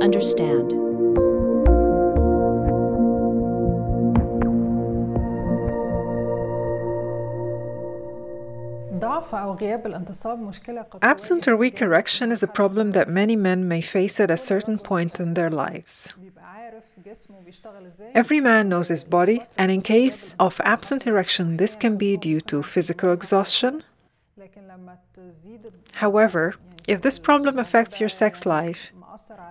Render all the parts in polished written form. understand. Absent or weak erection is a problem that many men may face at a certain point in their lives. Every man knows his body, and in case of absent erection, this can be due to physical exhaustion. However, if this problem affects your sex life,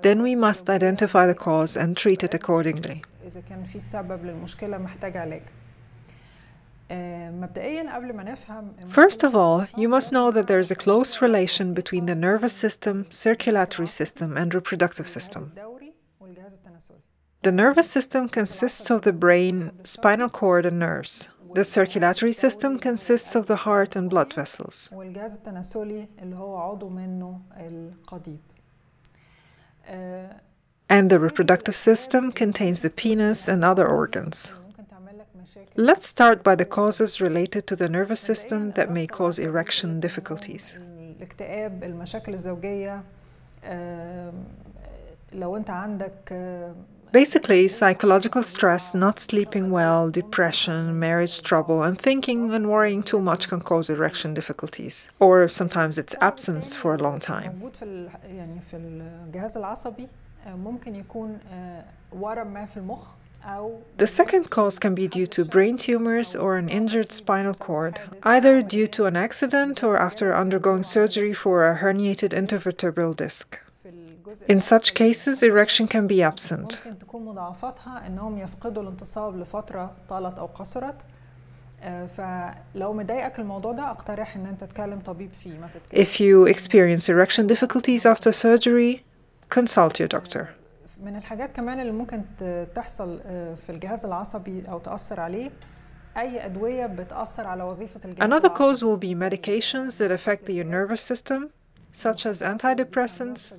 then we must identify the cause and treat it accordingly. First of all, you must know that there is a close relation between the nervous system, circulatory system, and reproductive system. The nervous system consists of the brain, spinal cord, and nerves. The circulatory system consists of the heart and blood vessels. And the reproductive system contains the penis and other organs. Let's start by the causes related to the nervous system that may cause erection difficulties. Basically, psychological stress, not sleeping well, depression, marriage trouble, and thinking and worrying too much can cause erection difficulties, or sometimes its absence for a long time. The second cause can be due to brain tumors or an injured spinal cord, either due to an accident or after undergoing surgery for a herniated intervertebral disc. In such cases, erection can be absent. If you experience erection difficulties after surgery, consult your doctor. من الحاجات كمان اللي ممكن تحصل في الجهاز العصبي أو تأثر عليه أي أدوية بتأثر على وظيفة الجهاز. Another cause will be medications that affect the nervous system, such as antidepressants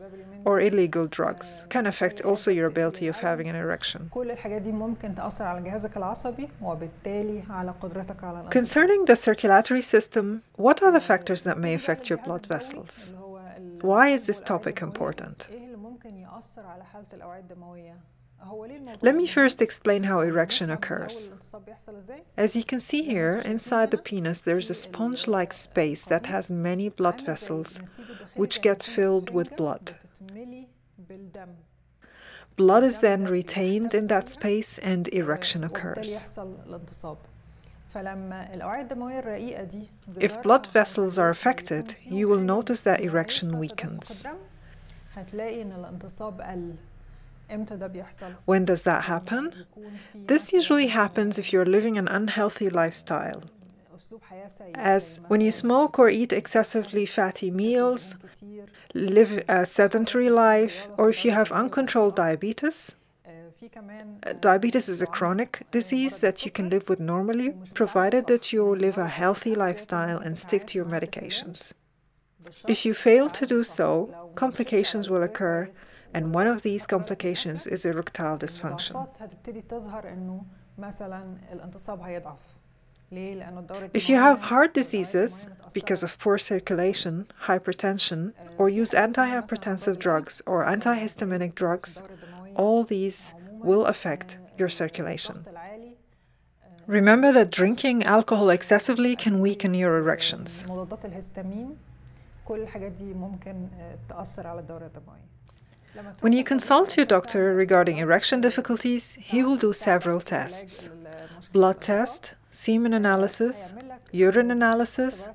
or illegal drugs, can affect also your ability of having an erection. كل الحاجات دي ممكن تأثر على جهازك العصبي وبالتالي على قدرتك على الأنف. Concerning the circulatory system, what are the factors that may affect your blood vessels? Why is this topic important? Let me first explain how erection occurs. As you can see here, inside the penis there is a sponge-like space that has many blood vessels which get filled with blood. Blood is then retained in that space and erection occurs. If blood vessels are affected, you will notice that erection weakens. When does that happen? This usually happens if you're living an unhealthy lifestyle, as when you smoke or eat excessively fatty meals, live a sedentary life, or if you have uncontrolled diabetes. Diabetes is a chronic disease that you can live with normally, provided that you live a healthy lifestyle and stick to your medications. If you fail to do so, complications will occur, and one of these complications is erectile dysfunction. If you have heart diseases because of poor circulation, hypertension, or use antihypertensive drugs or antihistaminic drugs, all these will affect your circulation. Remember that drinking alcohol excessively can weaken your erections. When you consult your doctor regarding erection difficulties, he will do several tests: blood test, semen analysis, urine analysis,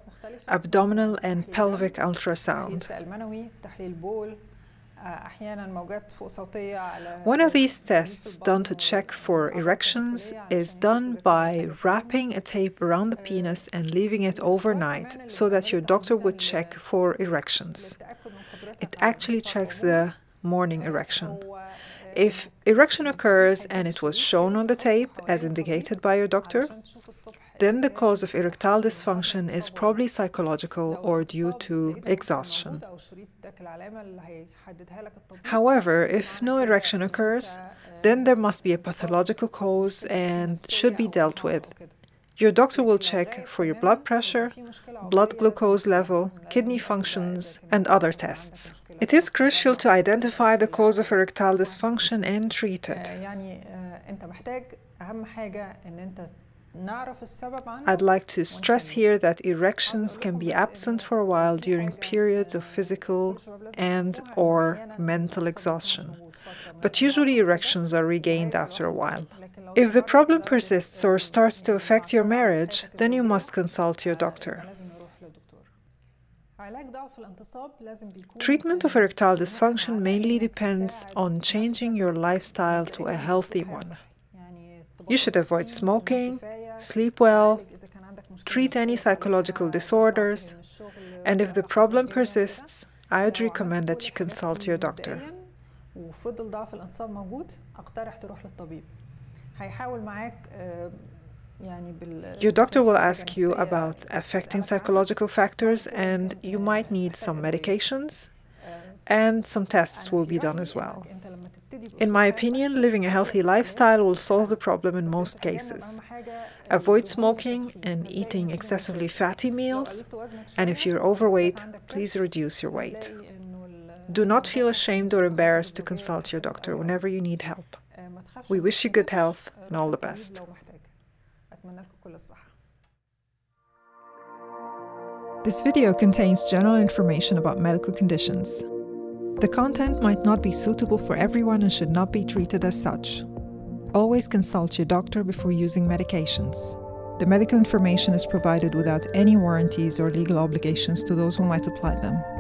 abdominal and pelvic ultrasound. One of these tests done to check for erections is done by wrapping a tape around the penis and leaving it overnight so that your doctor would check for erections. It actually checks the morning erection. If erection occurs and it was shown on the tape, as indicated by your doctor, then the cause of erectile dysfunction is probably psychological or due to exhaustion. However, if no erection occurs, then there must be a pathological cause and should be dealt with, Your doctor will check for your blood pressure, blood glucose level, kidney functions, and other tests. It is crucial to identify the cause of erectile dysfunction and treat it. I'd like to stress here that erections can be absent for a while during periods of physical and/or mental exhaustion, but usually erections are regained after a while. If the problem persists or starts to affect your marriage, then you must consult your doctor. Treatment of erectile dysfunction mainly depends on changing your lifestyle to a healthy one. You should avoid smoking, sleep well, treat any psychological disorders, and if the problem persists, I would recommend that you consult your doctor. Your doctor will ask you about affecting psychological factors, and you might need some medications, and some tests will be done as well. In my opinion, living a healthy lifestyle will solve the problem in most cases. Avoid smoking and eating excessively fatty meals, and if you're overweight, please reduce your weight. Do not feel ashamed or embarrassed to consult your doctor whenever you need help. We wish you good health and all the best. This video contains general information about medical conditions. The content might not be suitable for everyone and should not be treated as such. Always consult your doctor before using medications. The medical information is provided without any warranties or legal obligations to those who might apply them.